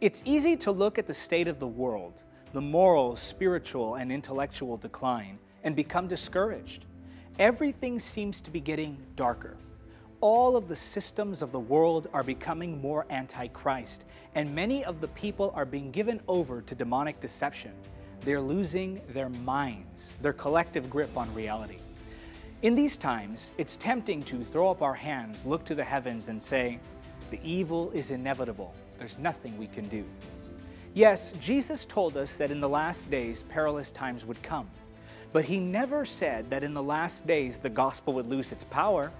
It's easy to look at the state of the world, the moral, spiritual, and intellectual decline, and become discouraged. Everything seems to be getting darker. All of the systems of the world are becoming more anti-Christ, and many of the people are being given over to demonic deception. They're losing their minds, their collective grip on reality. In these times, it's tempting to throw up our hands, look to the heavens, and say, "The evil is inevitable. There's nothing we can do." Yes, Jesus told us that in the last days, perilous times would come. But he never said that in the last days, the gospel would lose its power.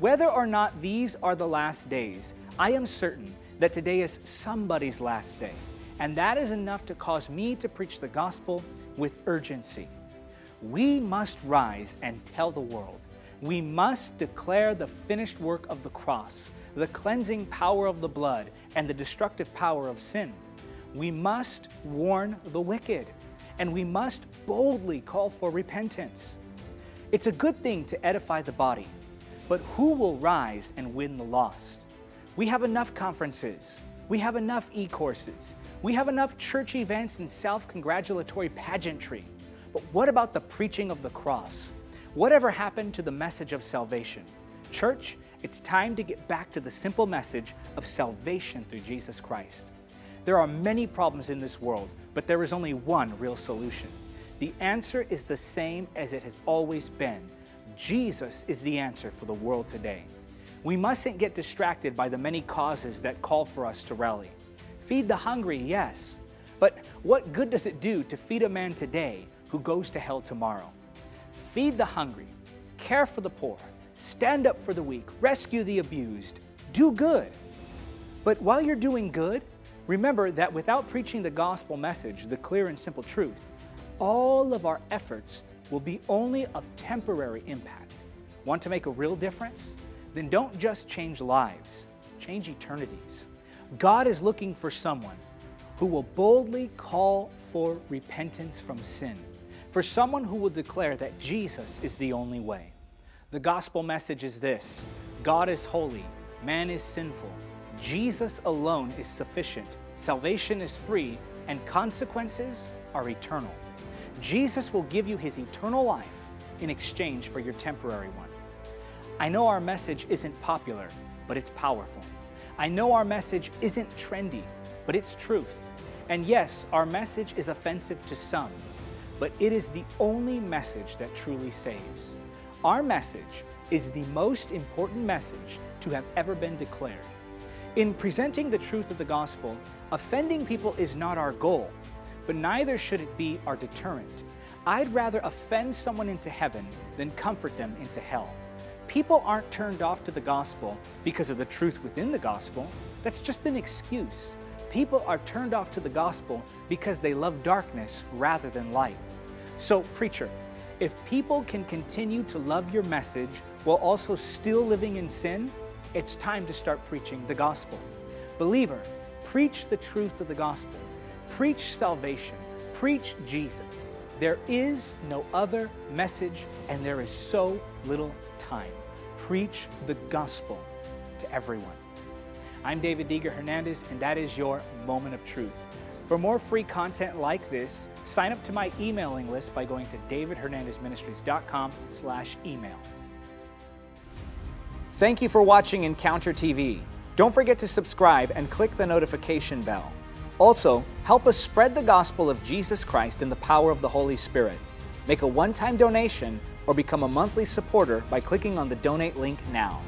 Whether or not these are the last days, I am certain that today is somebody's last day. And that is enough to cause me to preach the gospel with urgency. We must rise and tell the world. We must declare the finished work of the cross, the cleansing power of the blood, and the destructive power of sin. We must warn the wicked, and we must boldly call for repentance. It's a good thing to edify the body, but who will rise and win the lost? We have enough conferences. We have enough e-courses. We have enough church events and self-congratulatory pageantry. But what about the preaching of the cross? Whatever happened to the message of salvation? Church, it's time to get back to the simple message of salvation through Jesus Christ. There are many problems in this world, but there is only one real solution. The answer is the same as it has always been. Jesus is the answer for the world today. We mustn't get distracted by the many causes that call for us to rally. Feed the hungry, yes, but what good does it do to feed a man today who goes to hell tomorrow? Feed the hungry, care for the poor, stand up for the weak, rescue the abused, do good. But while you're doing good, remember that without preaching the gospel message, the clear and simple truth, all of our efforts will be only of temporary impact. Want to make a real difference? Then don't just change lives, change eternities. God is looking for someone who will boldly call for repentance from sin, for someone who will declare that Jesus is the only way. The gospel message is this: God is holy, man is sinful. Jesus alone is sufficient. Salvation is free, and consequences are eternal. Jesus will give you his eternal life in exchange for your temporary one. I know our message isn't popular, but it's powerful. I know our message isn't trendy, but it's truth. And yes, our message is offensive to some, but it is the only message that truly saves. Our message is the most important message to have ever been declared. In presenting the truth of the gospel, offending people is not our goal, but neither should it be our deterrent. I'd rather offend someone into heaven than comfort them into hell. People aren't turned off to the gospel because of the truth within the gospel. That's just an excuse. People are turned off to the gospel because they love darkness rather than light. So, preacher, if people can continue to love your message while also still living in sin, it's time to start preaching the gospel. Believer, preach the truth of the gospel. Preach salvation. Preach Jesus. There is no other message, and there is so little time. Preach the gospel to everyone. I'm David Diga Hernandez, and that is your Moment of Truth. For more free content like this, sign up to my emailing list by going to davidhernandezministries.com/email. Thank you for watching Encounter TV. Don't forget to subscribe and click the notification bell. Also, help us spread the gospel of Jesus Christ in the power of the Holy Spirit. Make a one-time donation or become a monthly supporter by clicking on the donate link now.